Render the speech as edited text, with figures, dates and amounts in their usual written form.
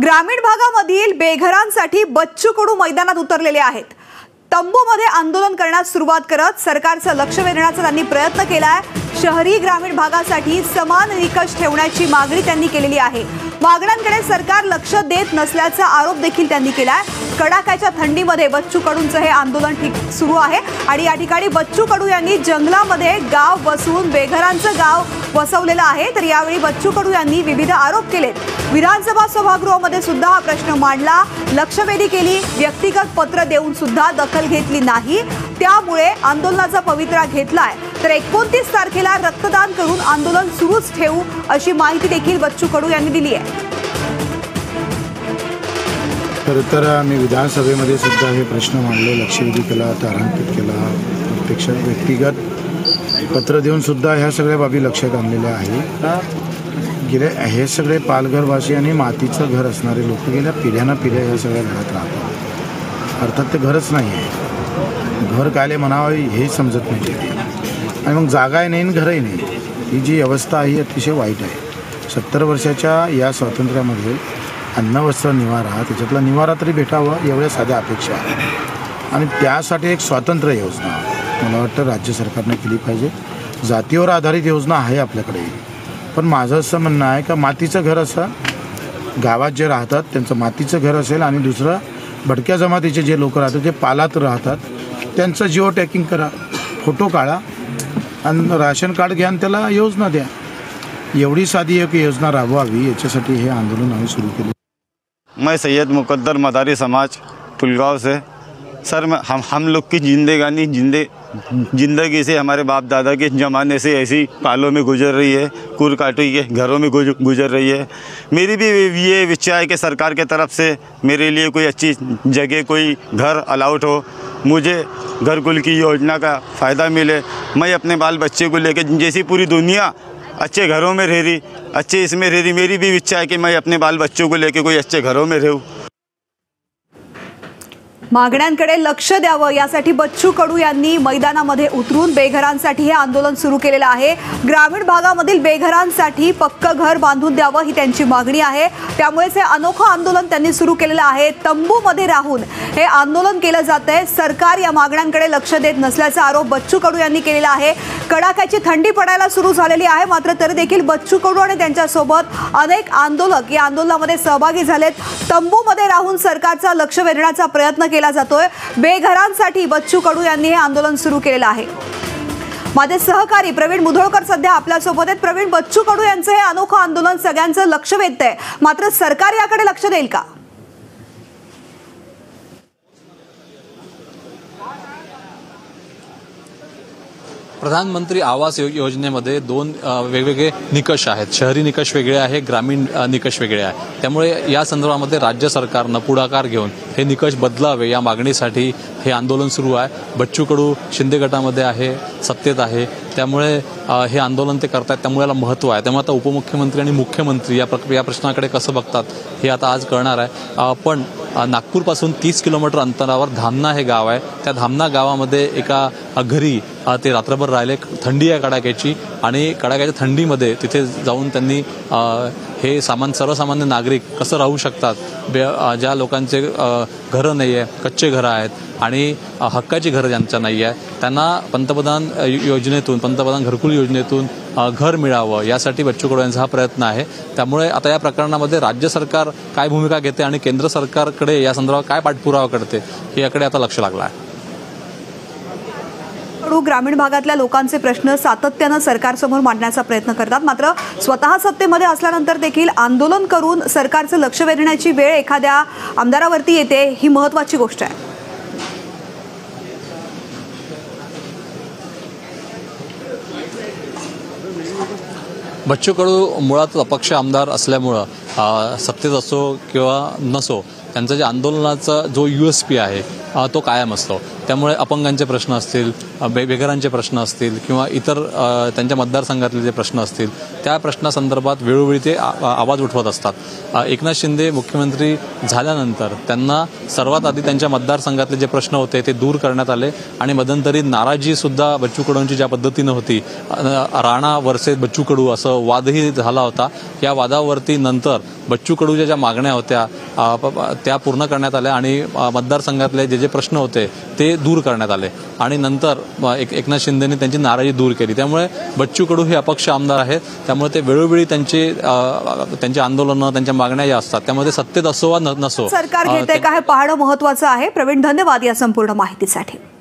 ग्रामीण भागामधील बेघरांसाठी बच्चू कडू मैदानात उतरलेले आहेत. तंबूमध्ये आंदोलन करण्यास सुरुवात करत सरकारचं लक्ष वेधण्याचा त्यांनी प्रयत्न केलाय. शहरी ग्रामीण भागासाठी समान निकष ठेवण्याची मागणी त्यांनी केलेली आहे. मागण्यांकडे सरकार लक्ष देत नसल्याचा आरोप देखील त्यांनी केलाय. कडाक्याच्या थंडीमध्ये बच्चू कडूंचं हे आंदोलन सुरू आहे आणि या ठिकाणी बच्चू कडू यांनी जंगलामध्ये गाव बसवून बेघरांचं गाव बसवलेलं आहे. तर यावेळी बच्चू कडू यांनी विविध आरोप केले. विधानसभा सभागृहामध्ये सुद्धा हा प्रश्न मांडला, लक्षवेधी केली, व्यक्तिगत पत्र देऊन सुद्धा दखल घेतली नाही, त्यामुळे आंदोलनाचा पवित्रा घेतलाय. तर 29 तारखेला रक्तदान करून आंदोलन सुरूच ठेवू अशी माहिती देखील बच्चू कडू यांनी दिली आहे. खरंतर आम्ही विधानसभेमध्ये सुद्धा हे प्रश्न मांडले, लक्षवेधी केला, तारांकित केला, प्रत्यक्ष व्यक्तिगत पत्र देऊन सुद्धा ह्या सगळ्या बाबी लक्षात आणलेल्या आहेत. गेले हे सगळे पालघरवासी आणि मातीचं घर असणारे लोक गेल्या पिढ्यानपिढ्या ह्या सगळ्या घरात राहतात. अर्थात ते घरच नाही आहे, घर कायले म्हणावं हे समजत नाही आणि मग जागाही नाही आणि घरही नाही. ही जी अवस्था ही अतिशय वाईट आहे. 70 वर्षाच्या या स्वातंत्र्यामध्ये अन्न वस्त्र निवारा त्याच्यातला निवारा तरी भेटावा एवढ्या साध्या अपेक्षा आहेत आणि त्यासाठी एक स्वातंत्र्य योजना मला वाटतं राज्य सरकारने केली पाहिजे. जातीवर आधारित योजना आहे आपल्याकडे, पण माझं असं म्हणणं आहे का मातीचं घर असं गावात जे राहतात त्यांचं मातीचं घर असेल आणि दुसरं भटक्या जमातीचे जे लोक राहतात जे पालात राहतात त्यांचं जिओ टॅगिंग करा, फोटो काढा आणि राशन कार्ड घ्या आणि त्याला योजना द्या. एवढी साधी एक योजना राबवावी याच्यासाठी हे आंदोलन आम्ही शुरू केले. मैं सैयद मुकद्दर मदारी समाज पुलगाँव से. सर हम लोग की ज़िंदगी से हमारे बाप दादा के ज़माने से ऐसी पालों में गुजर रही है, कुरकाटी के घरों में गुजर रही है. मेरी भी ये इच्छा है कि सरकार के तरफ से मेरे लिए कोई अच्छी जगह कोई घर अलाउट हो, मुझे घरकुल की योजना का फ़ायदा मिले. मैं अपने बाल बच्चे को लेकर जैसी पूरी दुनिया अच्छे घरों में रह रही अच्छे इसमें रह रही, मेरी भी इच्छा है कि मैं अपने बाल बच्चों को लेकर कोई अच्छे घरों में रहूँ. मागण्यांकडे लक्ष द्यावं यासाठी बच्चू कडू यांनी मैदानामध्ये उतरून बेघरांसाठी हे आंदोलन सुरू केलेलं आहे. ग्रामीण भागामधील बेघरांसाठी पक्कं घर बांधून द्यावं ही त्यांची मागणी आहे. त्यामुळेच हे अनोखं आंदोलन त्यांनी सुरू केलेलं आहे. तंबूमध्ये राहून हे आंदोलन केलं जातंय. सरकार या मागण्यांकडे लक्ष देत नसल्याचा आरोप बच्चू कडू यांनी केलेला आहे. कडाक्याची थंडी पडायला सुरू झालेली आहे, मात्र तरी देखील बच्चू कडू आणि त्यांच्यासोबत अनेक आंदोलक या आंदोलनामध्ये सहभागी झालेत. तंबूमध्ये राहून सरकारचा लक्ष वेधण्याचा प्रयत्न केला जातोय. बेघरांसाठी बच्चू कडू यांनी हे आंदोलन सुरू केलेलं आहे. माझे सहकारी प्रवीण मुधोळकर सध्या आपल्यासोबत आहेत. प्रवीण, बच्चू कडू यांचं हे अनोखं आंदोलन सगळ्यांचं लक्ष वेधतंय, मात्र सरकार याकडे लक्ष देईल का? प्रधानमंत्री आवास योजनेमध्ये 2 वेगवेगळे निकष आहेत. शहरी निकष वेगळे आहे, ग्रामीण निकष वेगळे आहे. त्यामुळे या संदर्भामध्ये राज्य सरकारनं पुढाकार घेऊन हे निकष बदलावे या मागणीसाठी हे आंदोलन सुरू आहे. बच्चू कडू शिंदे गटामध्ये आहे, सत्तेत आहे, त्यामुळे हे आंदोलन ते करतात, त्यामुळे याला महत्त्व आहे. त्यामुळे आता उपमुख्यमंत्री आणि मुख्यमंत्री या प्रश्नाकडे कसं बघतात हे आता आज कळणार आहे. पण नागपूरपासून 30 किलोमीटर अंतरावर धामना हे गाव आहे. त्या धामना गावामध्ये एका घरी ते रात्रभर राहिले. थंडी आहे कडाक्याची आणि कडाक्याच्या थंडीमध्ये तिथे जाऊन त्यांनी हे सर्वसामान्य नागरिक कसं राहू शकतात, ज्या लोकांचे घरं नाही आहे, कच्चे घरं आहेत आणि हक्काची घरं ज्यांच्या नाही आहे त्यांना पंतप्रधान योजनेतून पंतप्रधान घरकुल योजनेतून घर मिळावं यासाठी बच्चू कडू यांचा हा प्रयत्न आहे. त्यामुळे आता या प्रकरणामध्ये राज्य सरकार काय भूमिका घेते आणि केंद्र सरकारकडे या संदर्भात काय पाठपुरावा करते हे याकडे आता लक्ष लागलं आहे. ग्रामीण भागातल्या लोकांचे प्रश्न सातत्याने सरकारसमोर मांडण्याचा प्रयत्न करतात, मात्र स्वतः सत्तेमध्ये असल्यानंतर देखील आंदोलन करून सरकारचं लक्ष वेधण्याची वेळ एखाद्या आमदारावरती येते ही महत्त्वाची गोष्ट आहे. बच्चू कडू मुळात अपक्ष आमदार असल्यामुळं सत्तेत असो किंवा नसो त्यांचा जे आंदोलनाचा जो USP आहे तो कायम असतो. त्यामुळे अपंगांचे प्रश्न असतील, बेघरांचे प्रश्न असतील किंवा इतर त्यांच्या मतदारसंघातले जे प्रश्न असतील त्या प्रश्नासंदर्भात वेळोवेळी ते आवाज उठवत असतात। एकनाथ शिंदे मुख्यमंत्री झाल्यानंतर त्यांना सर्वात आधी त्यांच्या मतदारसंघातले जे प्रश्न होते ते दूर करण्यात आले आणि मध्यंतरी नाराजी सुद्धा बच्चू कडूंची ज्या पद्धतीने होती, राणा वर्सेस बच्चू कडू असं वादही झाला होता। या वादावरती नंतर बच्चू कडूच्या ज्या मागण्या होत्या त्या पूर्ण करण्यात आल्या आणि मतदारसंघातले जे जे प्रश्न होते ते दूर करण्यात आले आणि नंतर एकनाथ शिंदेने त्यांची नाराजी दूर केली। त्यामुळे बच्चू कडू हे अपक्ष आमदार आहेत, त्यामुळे ते वेळोवेळी त्यांचे आंदोलनं, त्यांच्या मागण्या या असतात, त्यामुळे ते सत्तेत असो वा नसो सरकार घेते काय पाहणं महत्त्वाचं आहे। प्रवीण, धन्यवाद या संपूर्ण माहितीसाठी।